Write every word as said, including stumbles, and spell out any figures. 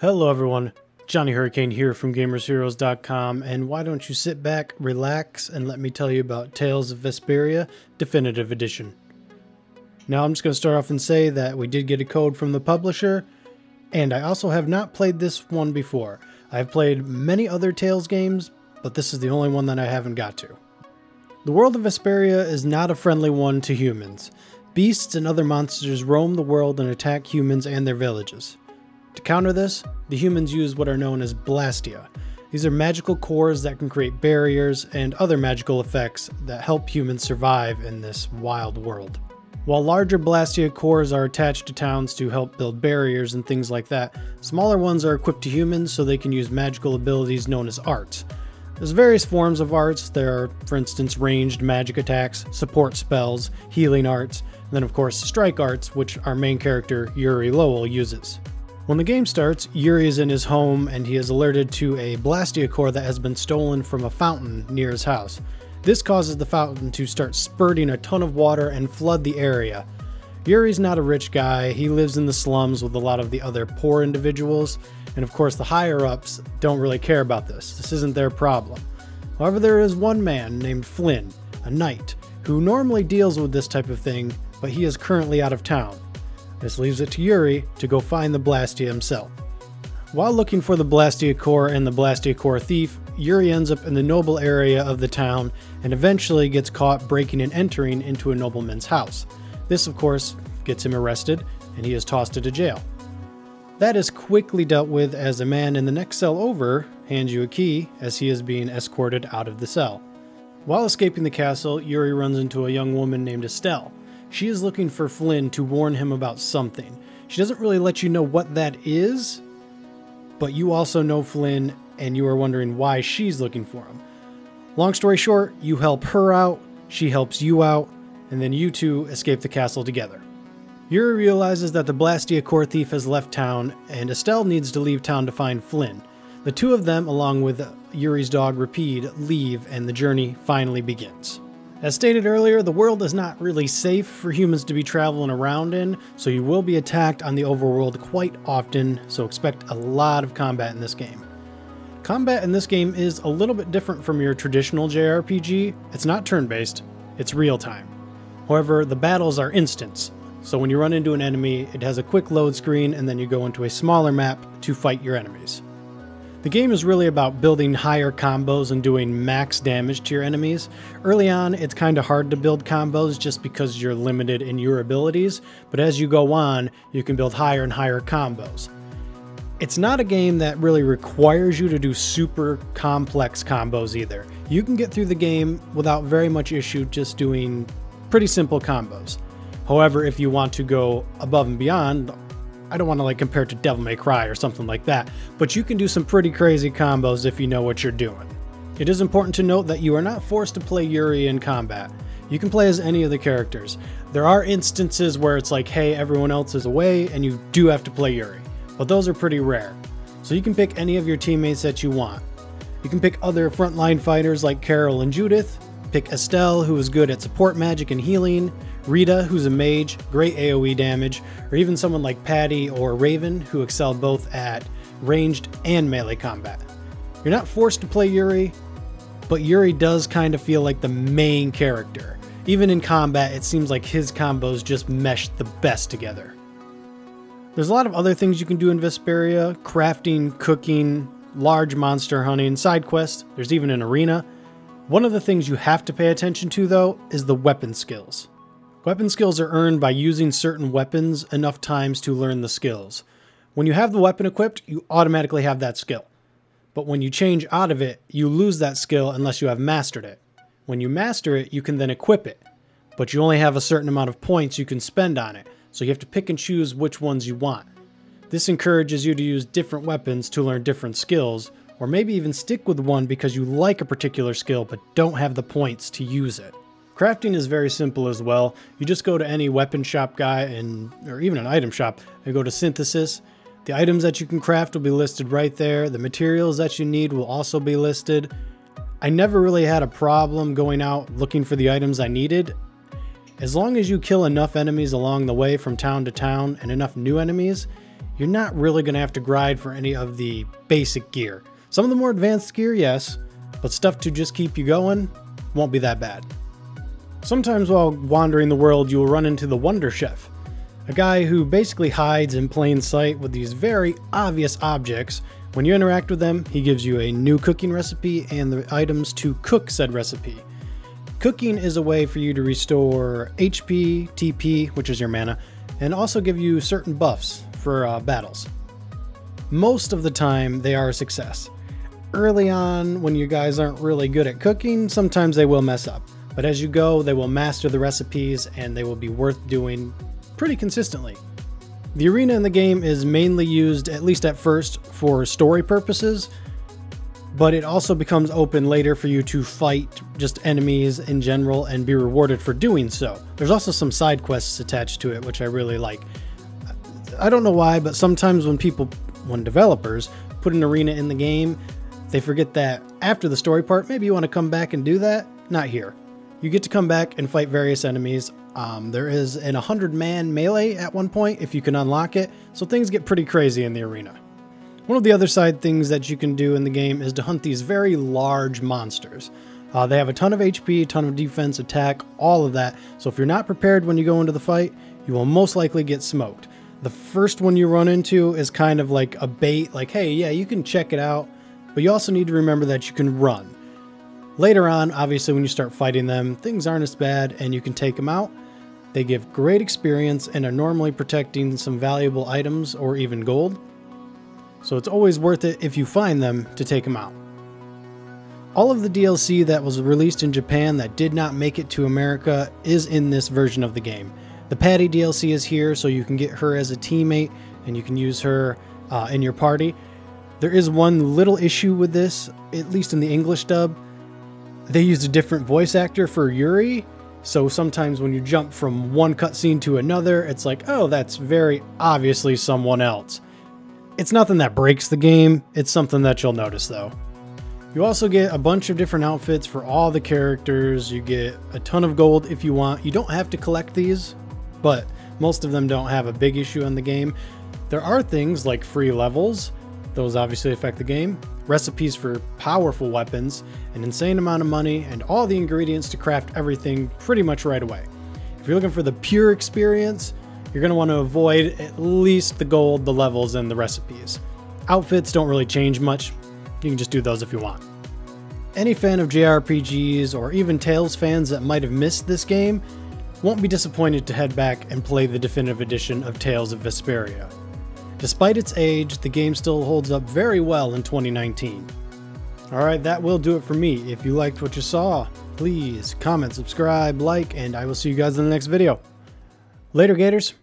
Hello everyone, Johnny Hurricane here from Gamers Heroes dot com, and why don't you sit back, relax, and let me tell you about Tales of Vesperia Definitive Edition. Now I'm just going to start off and say that we did get a code from the publisher, and I also have not played this one before. I've played many other Tales games, but this is the only one that I haven't got to. The world of Vesperia is not a friendly one to humans. Beasts and other monsters roam the world and attack humans and their villages. To counter this, the humans use what are known as blastia. These are magical cores that can create barriers and other magical effects that help humans survive in this wild world. While larger blastia cores are attached to towns to help build barriers and things like that, smaller ones are equipped to humans so they can use magical abilities known as arts. There's various forms of arts. There are, for instance, ranged magic attacks, support spells, healing arts, and then of course strike arts, which our main character, Yuri Lowell, uses. When the game starts, Yuri is in his home and he is alerted to a blastia core that has been stolen from a fountain near his house. This causes the fountain to start spurting a ton of water and flood the area. Yuri's not a rich guy, he lives in the slums with a lot of the other poor individuals, and of course the higher-ups don't really care about this. This isn't their problem. However, there is one man named Flynn, a knight, who normally deals with this type of thing, but he is currently out of town. This leaves it to Yuri to go find the blastia himself. While looking for the blastia core and the blastia core thief, Yuri ends up in the noble area of the town and eventually gets caught breaking and entering into a nobleman's house. This, of course, gets him arrested and he is tossed into jail. That is quickly dealt with as a man in the next cell over hands you a key as he is being escorted out of the cell. While escaping the castle, Yuri runs into a young woman named Estelle. She is looking for Flynn to warn him about something. She doesn't really let you know what that is, but you also know Flynn and you are wondering why she's looking for him. Long story short, you help her out, she helps you out, and then you two escape the castle together. Yuri realizes that the blastia core thief has left town and Estelle needs to leave town to find Flynn. The two of them, along with Yuri's dog Repede, leave and the journey finally begins. As stated earlier, the world is not really safe for humans to be traveling around in, so you will be attacked on the overworld quite often, so expect a lot of combat in this game. Combat in this game is a little bit different from your traditional J R P G. It's not turn-based, it's real-time. However, the battles are instants, so when you run into an enemy, it has a quick load screen and then you go into a smaller map to fight your enemies. The game is really about building higher combos and doing max damage to your enemies. Early on, it's kind of hard to build combos just because you're limited in your abilities, but as you go on, you can build higher and higher combos. It's not a game that really requires you to do super complex combos either. You can get through the game without very much issue just doing pretty simple combos. However, if you want to go above and beyond, I don't want to like compare it to Devil May Cry or something like that, but you can do some pretty crazy combos if you know what you're doing. It is important to note that you are not forced to play Yuri in combat. You can play as any of the characters. There are instances where it's like, hey, everyone else is away and you do have to play Yuri, but those are pretty rare. So you can pick any of your teammates that you want. You can pick other frontline fighters like Carol and Judith, pick Estelle, who is good at support magic and healing, Rita, who's a mage, great A O E damage, or even someone like Patty or Raven, who excel both at ranged and melee combat. You're not forced to play Yuri, but Yuri does kind of feel like the main character. Even in combat, it seems like his combos just mesh the best together. There's a lot of other things you can do in Vesperia: crafting, cooking, large monster hunting, side quests, there's even an arena. One of the things you have to pay attention to, though, is the weapon skills. Weapon skills are earned by using certain weapons enough times to learn the skills. When you have the weapon equipped, you automatically have that skill. But when you change out of it, you lose that skill unless you have mastered it. When you master it, you can then equip it. But you only have a certain amount of points you can spend on it, so you have to pick and choose which ones you want. This encourages you to use different weapons to learn different skills, or maybe even stick with one because you like a particular skill but don't have the points to use it. Crafting is very simple as well. You just go to any weapon shop guy, and or even an item shop, and go to synthesis. The items that you can craft will be listed right there. The materials that you need will also be listed. I never really had a problem going out looking for the items I needed. As long as you kill enough enemies along the way from town to town and enough new enemies, you're not really going to have to grind for any of the basic gear. Some of the more advanced gear, yes, but stuff to just keep you going won't be that bad. Sometimes while wandering the world, you will run into the Wonder Chef, a guy who basically hides in plain sight with these very obvious objects. When you interact with them, he gives you a new cooking recipe and the items to cook said recipe. Cooking is a way for you to restore H P, T P, which is your mana, and also give you certain buffs for uh, battles. Most of the time, they are a success. Early on, when you guys aren't really good at cooking, sometimes they will mess up. But as you go, they will master the recipes and they will be worth doing pretty consistently. The arena in the game is mainly used, at least at first, for story purposes, but it also becomes open later for you to fight just enemies in general and be rewarded for doing so. There's also some side quests attached to it, which I really like. I don't know why, but sometimes when people, when developers put an arena in the game, they forget that after the story part, maybe you want to come back and do that. Not here. You get to come back and fight various enemies. Um, there is an one hundred man melee at one point if you can unlock it, so things get pretty crazy in the arena. One of the other side things that you can do in the game is to hunt these very large monsters. Uh, they have a ton of H P, a ton of defense, attack, all of that, so if you're not prepared when you go into the fight, you will most likely get smoked. The first one you run into is kind of like a bait, like, hey, yeah, you can check it out, but you also need to remember that you can run. Later on, obviously, when you start fighting them, things aren't as bad and you can take them out. They give great experience and are normally protecting some valuable items or even gold. So it's always worth it if you find them to take them out. All of the D L C that was released in Japan that did not make it to America is in this version of the game. The Patty D L C is here, so you can get her as a teammate and you can use her uh, in your party. There is one little issue with this, at least in the English dub. They used a different voice actor for Yuri, so sometimes when you jump from one cutscene to another, it's like, oh, that's very obviously someone else. It's nothing that breaks the game, it's something that you'll notice though. You also get a bunch of different outfits for all the characters, you get a ton of gold if you want. You don't have to collect these, but most of them don't have a big issue in the game. There are things like free levels, those obviously affect the game, recipes for powerful weapons, an insane amount of money, and all the ingredients to craft everything pretty much right away. If you're looking for the pure experience, you're going to want to avoid at least the gold, the levels, and the recipes. Outfits don't really change much. You can just do those if you want. Any fan of J R P Gs or even Tales fans that might have missed this game won't be disappointed to head back and play the Definitive Edition of Tales of Vesperia. Despite its age, the game still holds up very well in twenty nineteen. Alright, that will do it for me. If you liked what you saw, please comment, subscribe, like, and I will see you guys in the next video. Later, Gators.